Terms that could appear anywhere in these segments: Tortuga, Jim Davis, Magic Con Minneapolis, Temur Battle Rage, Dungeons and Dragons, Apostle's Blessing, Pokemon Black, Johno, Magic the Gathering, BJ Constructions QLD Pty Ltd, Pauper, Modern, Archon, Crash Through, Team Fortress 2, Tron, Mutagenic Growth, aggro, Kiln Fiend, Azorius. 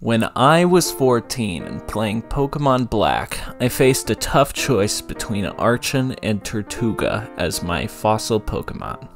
When I was 14 and playing Pokemon Black, I faced a tough choice between Archon and Tortuga as my fossil Pokemon.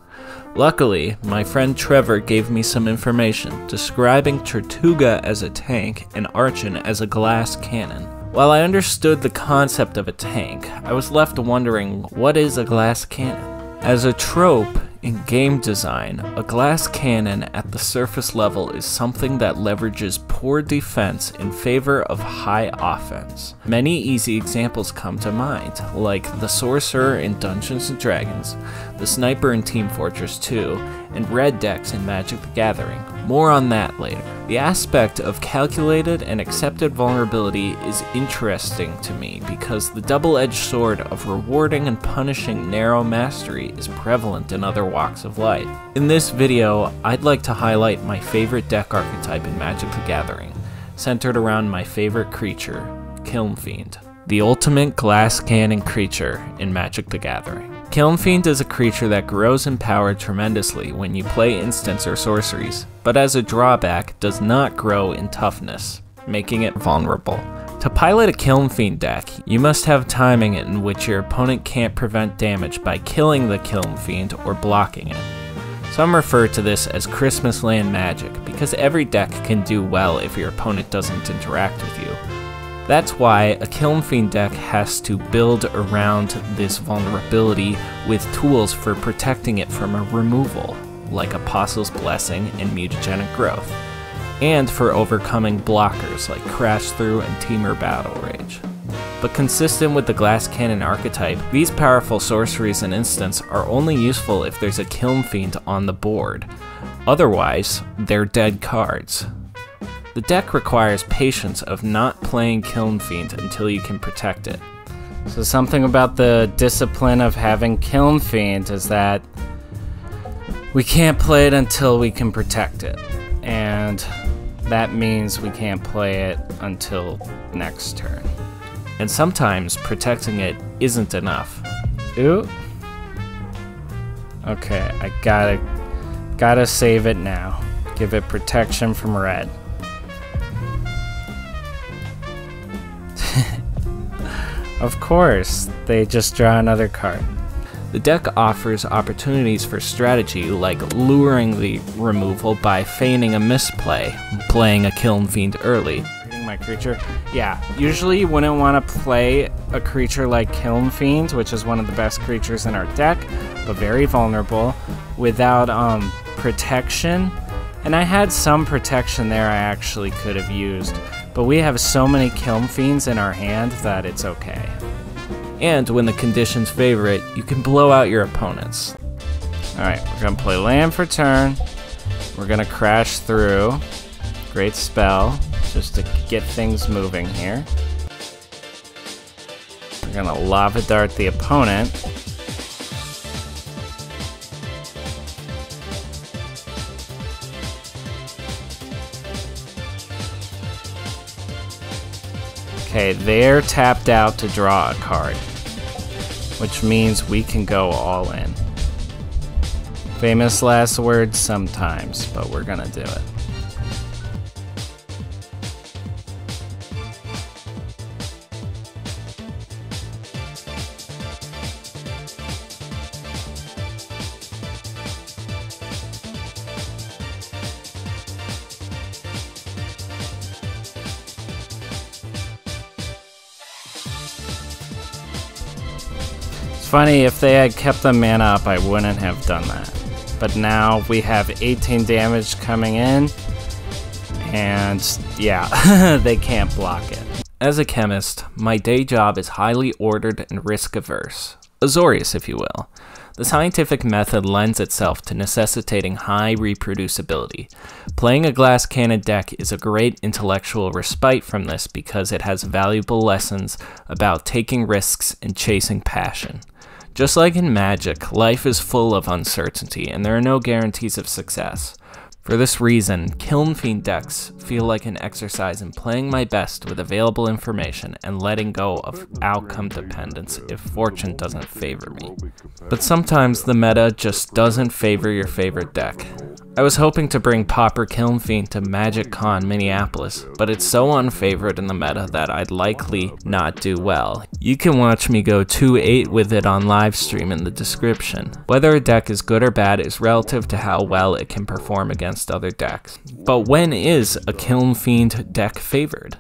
Luckily, my friend Trevor gave me some information describing Tortuga as a tank and Archon as a glass cannon. While I understood the concept of a tank, I was left wondering, what is a glass cannon? As a trope, in game design, a glass cannon at the surface level is something that leverages poor defense in favor of high offense. Many easy examples come to mind, like the sorcerer in Dungeons and Dragons, the sniper in Team Fortress 2, and red decks in Magic the Gathering. More on that later. The aspect of calculated and accepted vulnerability is interesting to me because the double-edged sword of rewarding and punishing narrow mastery is prevalent in other walks of life. In this video, I'd like to highlight my favorite deck archetype in Magic the Gathering, centered around my favorite creature, Kiln Fiend, the ultimate glass cannon creature in Magic the Gathering. Kiln Fiend is a creature that grows in power tremendously when you play instants or sorceries, but as a drawback, does not grow in toughness, making it vulnerable. To pilot a Kiln Fiend deck, you must have timing in which your opponent can't prevent damage by killing the Kiln Fiend or blocking it. Some refer to this as Christmas land magic, because every deck can do well if your opponent doesn't interact with you. That's why a Kiln Fiend deck has to build around this vulnerability with tools for protecting it from a removal, like Apostle's Blessing and Mutagenic Growth, and for overcoming blockers like Crash Through and Temur Battle Rage. But consistent with the glass cannon archetype, these powerful sorceries and instants are only useful if there's a Kiln Fiend on the board. Otherwise, they're dead cards. The deck requires patience of not playing Kiln Fiend until you can protect it. So something about the discipline of having Kiln Fiend is that we can't play it until we can protect it. And that means we can't play it until next turn. And sometimes protecting it isn't enough. Ooh. Okay, I gotta save it now. Give it protection from red. Of course, they just draw another card. The deck offers opportunities for strategy like luring the removal by feigning a misplay, playing a Kiln Fiend early. My creature. Yeah, usually you wouldn't want to play a creature like Kiln Fiend, which is one of the best creatures in our deck, but very vulnerable, without protection. And I had some protection there I actually could have used. But we have so many Kiln Fiends in our hand that it's okay. And when the conditions favor it, you can blow out your opponents. Alright, we're going to play land for turn. We're going to Crash Through. Great spell, just to get things moving here. We're going to Lava Dart the opponent. Okay, they're tapped out to draw a card, which means we can go all in. Famous last words sometimes, but we're gonna do it. Funny, if they had kept the mana up, I wouldn't have done that. But now we have 18 damage coming in, and yeah, they can't block it. As a chemist, my day job is highly ordered and risk-averse. Azorius, if you will. The scientific method lends itself to necessitating high reproducibility. Playing a glass cannon deck is a great intellectual respite from this because it has valuable lessons about taking risks and chasing passion. Just like in Magic, life is full of uncertainty, and there are no guarantees of success. For this reason, Kiln Fiend decks feel like an exercise in playing my best with available information and letting go of outcome dependence if fortune doesn't favor me. But sometimes the meta just doesn't favor your favorite deck. I was hoping to bring Pauper Kiln Fiend to Magic Con Minneapolis, but it's so unfavored in the meta that I'd likely not do well. You can watch me go 2-8 with it on livestream in the description. Whether a deck is good or bad is relative to how well it can perform against other decks. But when is a Kiln Fiend deck favored?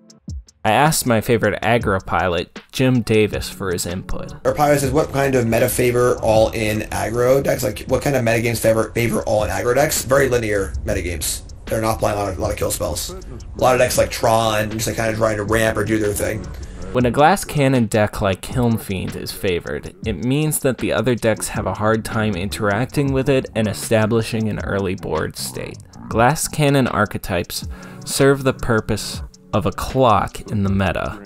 I asked my favorite aggro pilot, Jim Davis, for his input. Our pilot says, what kind of meta favor all-in aggro decks? Like, what kind of metagames favor all-in aggro decks? Very linear metagames. They're not playing a lot of kill spells. A lot of decks like Tron, just like kind of trying to ramp or do their thing. When a glass cannon deck like Kiln Fiend is favored, it means that the other decks have a hard time interacting with it and establishing an early board state. Glass cannon archetypes serve the purpose of a clock in the meta.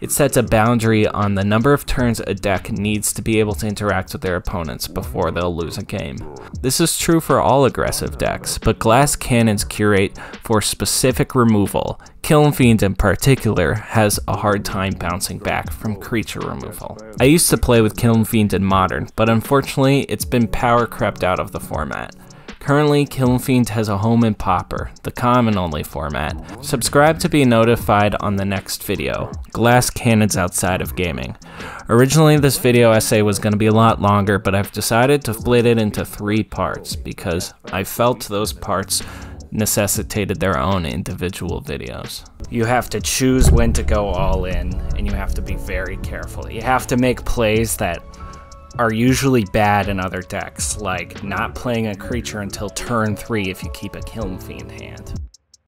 It sets a boundary on the number of turns a deck needs to be able to interact with their opponents before they'll lose a game. This is true for all aggressive decks, but glass cannons curate for specific removal. Kiln Fiend in particular has a hard time bouncing back from creature removal. I used to play with Kiln Fiend in Modern, but unfortunately it's been power crept out of the format. Currently, Kiln Fiend has a home in Pauper, the common-only format. Subscribe to be notified on the next video, Glass Cannons Outside of Gaming. Originally, this video essay was going to be a lot longer, but I've decided to split it into 3 parts because I felt those parts necessitated their own individual videos. You have to choose when to go all in, and you have to be very careful. You have to make plays that are usually bad in other decks, like not playing a creature until turn 3 if you keep a Kiln Fiend hand.